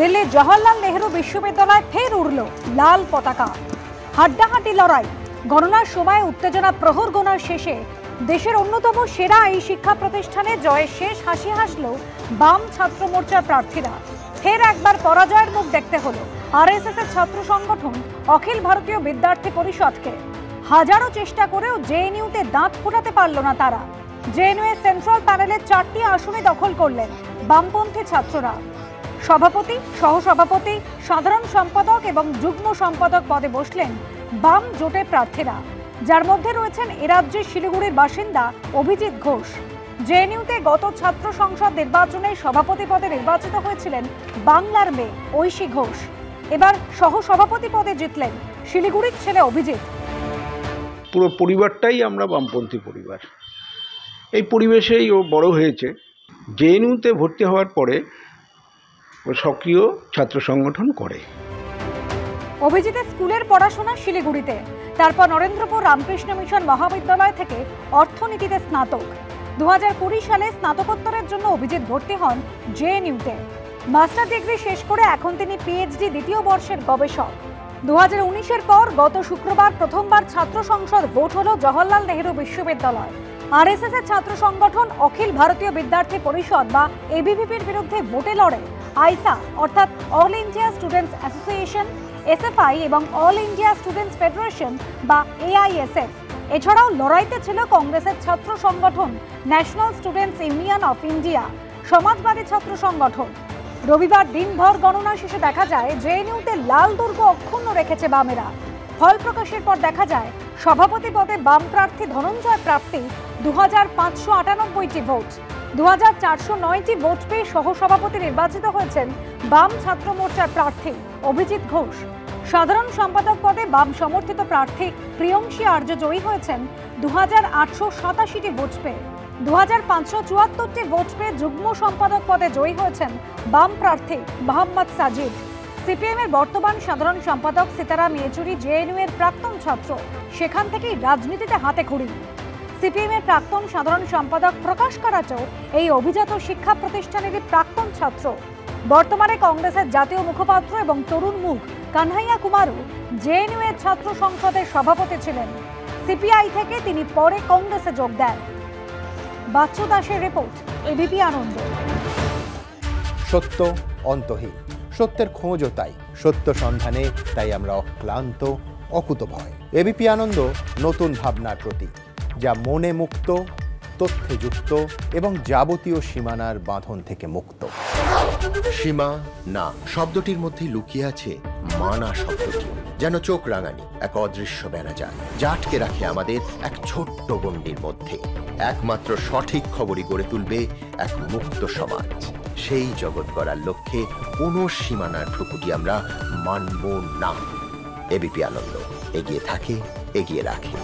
দিল্লির জওহরলাল নেহরু বিশ্ববিদ্যালয় ফের উড়ল লাল পতাকা। হাড্ডাহাড্ডি লড়াই, গণনার সময় উত্তেজনা, প্রহর গোনার শেষে দেশের অন্যতম সেরা এই শিক্ষা প্রতিষ্ঠানে জয়ের শেষ হাসি হাসল বাম ছাত্র মোর্চার প্রার্থীরা। ফের একবার পরাজয়ের মুখ দেখতে হলো আরএসএস এর ছাত্র সংগঠন অখিল ভারতীয় বিদ্যার্থী পরিষদকে। হাজারো চেষ্টা করেও জেএনইউতে দাঁত ফোটাতে পারল না তারা। জেএনইউ এর সেন্ট্রাল প্যানেলের 4টি আসনে দখল করলেন বামপন্থী ছাত্ররা। সভাপতি, সহসভাপতি, সাধারণ সম্পাদক এবং যুগ্ম সম্পাদক পদে বসলেন বাম জোটের প্রার্থীরা, যার মধ্যে রয়েছেন এরাজ্যের শিলিগুড়ির বাসিন্দা অভিজিৎ ঘোষ। জেএনইউতে গত ছাত্র সংসদ নির্বাচনে সভাপতি পদে নির্বাচিত হয়েছিলেন বাংলার মেয়ে ঐশী ঘোষ। এবার সহসভাপতি পদে জিতলেন শিলিগুড়ির ছেলে অভিজিৎ। পুরো পরিবারটাই আমরা বামপন্থী পরিবার। এই পরিবেশেই ও বড় হয়েছে। জেএনইউতে ভর্তি হওয়ার পরে ও সক্রিয় ছাত্র সংগঠন করে। অভিজিতের স্কুলের পড়াশোনা শিলিগুড়িতে, তারপর নরেন্দ্রপুর রামকৃষ্ণ মিশন মহাবিদ্যালয় থেকে অর্থনীতিতে স্নাতক। 2020 সালে স্নাতকোত্তরের জন্য অভিজিৎ ভর্তি হন জেএনইউতে। মাস্টার ডিগ্রি শেষ করে এখন তিনি পিএইচডি দ্বিতীয় বর্ষের গবেষক। 2019-এর পর গত শুক্রবার প্রথমবার ছাত্র সংসদ ভোট হল জওহরলাল নেহরু বিশ্ববিদ্যালয়। আরএসএস এর ছাত্র সংগঠন অখিল ভারতীয় বিদ্যার্থী পরিষদ বা এবিভিপির বিরুদ্ধে ভোটে লড়ে আইসা অর্থাৎ all India students association, SFI এবং অল ইন্ডিয়া স্টুডেন্টস ফেডারেশন বা এআইএসএফ। এছাড়াও লড়াইতে ছিল কংগ্রেসের ছাত্র সংগঠন national students union of India, সমাজবাদী ছাত্র সংগঠন। রবিবার দিনভর গণনা শেষে দেখা যায় জেএনইউতে লাল দুর্গ অক্ষুণ্ণ রেখেছে বামেরা। ফল প্রকাশের পর দেখা যায় সভাপতি পদে বাম প্রার্থী ধনঞ্জয় প্রাপ্তি 2598টি ভোট, 2409টি ভোট পেয়ে সহসভাপতি নির্বাচিত হয়েছেন বাম ছাত্র মোর্চার প্রার্থী অভিজিৎ ঘোষ। সাধারণ সম্পাদক পদে বাম সমর্থিত প্রার্থী প্রিয়াংশী আর্য জয়ী হয়েছেন 2887টি ভোট পেয়ে, 2574টি ভোট পেয়ে যুগ্ম সম্পাদক পদে জয়ী হয়েছেন বাম প্রার্থী মোহাম্মদ সাজিদ। সিপিএম এর বর্তমান সাধারণ সম্পাদক সীতারাম এচুরি জেএনইউ এর প্রাক্তন ছাত্র, সেখান থেকেই রাজনীতিতে হাতে খড়ি। সিপিএম এর প্রাক্তন সাধারণ সম্পাদক প্রকাশ কারাত এই অভিজাত শিক্ষা প্রতিষ্ঠানেরই প্রাক্তন ছাত্র। বর্তমানে কংগ্রেসের জাতীয় মুখপাত্র এবং তরুণ মুখ কানহাইয়া কুমারও জেএনইউ এর ছাত্র সংসদের সভাপতি ছিলেন। সিপিআই থেকে তিনি পরে কংগ্রেসে যোগ দেন। বাচ্চু দাসের রিপোর্ট, এবিপি আনন্দ। সত্য অন্তহীন, সত্যের খোঁজও তাই, সত্য সন্ধানে তাই আমরা অক্লান্ত, অকুতভয়। এবিপি আনন্দ নতুন ভাবনার প্রতীক, যা মনে মুক্ত, তথ্যে যুক্ত এবং যাবতীয় সীমানার বাঁধন থেকে মুক্ত। সীমা না শব্দটির মধ্যে লুকিয়ে আছে মানা শব্দটি, যেন চোখ রাঙানি এক অদৃশ্য ব্যানাজার, যা আটকে রাখে আমাদের এক ছোট্ট গণ্ডির মধ্যে। একমাত্র সঠিক খবরই গড়ে তুলবে এক মুক্ত সমাজ। সেই জগৎ গড়ার লক্ষ্যে কোনো সীমানার ঠুকুটি আমরা মানব না। এবিপি আনন্দ এগিয়ে থাকে, এগিয়ে রাখে।